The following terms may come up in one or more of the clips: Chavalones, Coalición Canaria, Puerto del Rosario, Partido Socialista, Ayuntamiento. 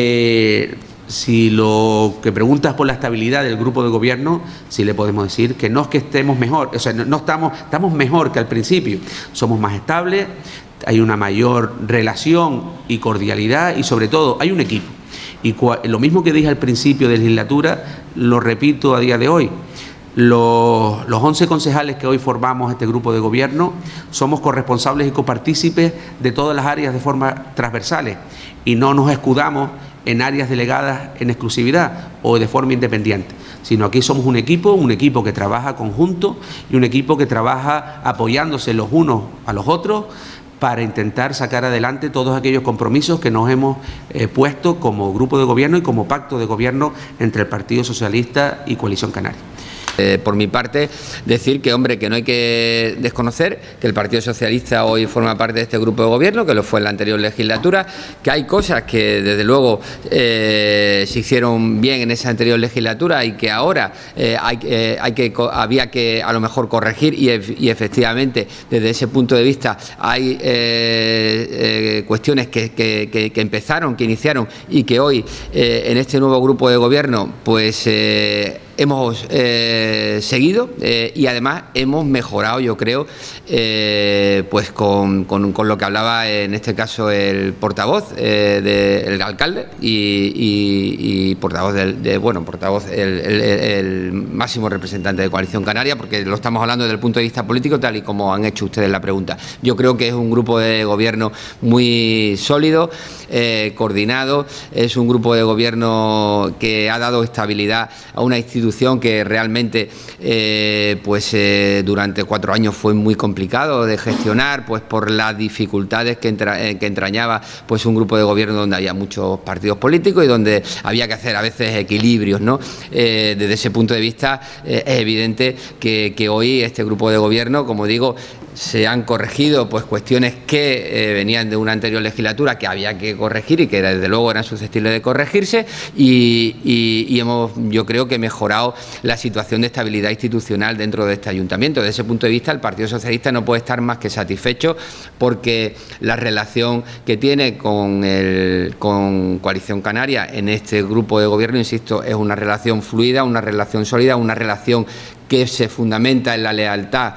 Si lo que preguntas por la estabilidad del grupo de gobierno, sí le podemos decir que no es que estemos mejor, o sea, no estamos mejor que al principio, somos más estables, hay una mayor relación y cordialidad y sobre todo hay un equipo. Y lo mismo que dije al principio de legislatura, lo repito a día de hoy. Los 11 concejales que hoy formamos este grupo de gobierno somos corresponsables y copartícipes de todas las áreas de forma transversales y no nos escudamos en áreas delegadas en exclusividad o de forma independiente, sino aquí somos un equipo que trabaja conjunto y un equipo que trabaja apoyándose los unos a los otros para intentar sacar adelante todos aquellos compromisos que nos hemos puesto como grupo de gobierno y como pacto de gobierno entre el Partido Socialista y Coalición Canaria. Por mi parte, decir que, hombre, que no hay que desconocer que el Partido Socialista hoy forma parte de este grupo de gobierno, que lo fue en la anterior legislatura, que hay cosas que, desde luego, se hicieron bien en esa anterior legislatura y que ahora había que, a lo mejor, corregir y efectivamente, desde ese punto de vista, hay cuestiones que empezaron, que iniciaron y que hoy, en este nuevo grupo de gobierno, pues hemos seguido y además hemos mejorado, yo creo, pues con lo que hablaba en este caso el portavoz del alcalde y portavoz el máximo representante de Coalición Canaria, porque lo estamos hablando desde el punto de vista político, tal y como han hecho ustedes la pregunta. Yo creo que es un grupo de gobierno muy sólido, coordinado, es un grupo de gobierno que ha dado estabilidad a una institución que realmente durante 4 años fue muy complicado de gestionar, pues por las dificultades que entrañaba pues un grupo de gobierno donde había muchos partidos políticos y donde había que hacer a veces equilibrios, ¿no? Desde ese punto de vista es evidente que hoy este grupo de gobierno, como digo, se han corregido pues cuestiones que venían de una anterior legislatura que había que corregir y que desde luego eran susceptibles de corregirse y hemos, yo creo que mejorado la situación de estabilidad institucional dentro de este ayuntamiento. Desde ese punto de vista, el Partido Socialista no puede estar más que satisfecho porque la relación que tiene con Coalición Canaria en este grupo de gobierno, insisto, es una relación fluida, una relación sólida, una relación que se fundamenta en la lealtad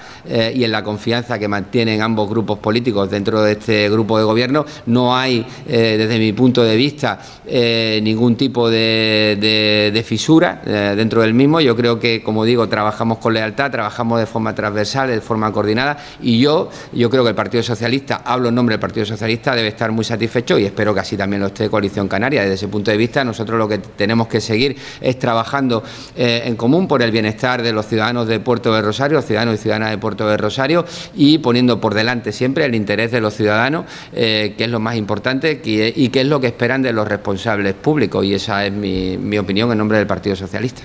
y en la confianza que mantienen ambos grupos políticos dentro de este grupo de gobierno. No hay, desde mi punto de vista, ningún tipo de fisura dentro del mismo. Yo creo que, como digo, trabajamos con lealtad, trabajamos de forma transversal, de forma coordinada y yo creo que el Partido Socialista, hablo en nombre del Partido Socialista, debe estar muy satisfecho y espero que así también lo esté Coalición Canaria. Desde ese punto de vista, nosotros lo que tenemos que seguir es trabajando en común por el bienestar de los ciudadanos de Puerto del Rosario, ciudadanos y ciudadanas de Puerto del Rosario, y poniendo por delante siempre el interés de los ciudadanos, que es lo más importante y que es lo que esperan de los responsables públicos, y esa es mi opinión en nombre del Partido Socialista.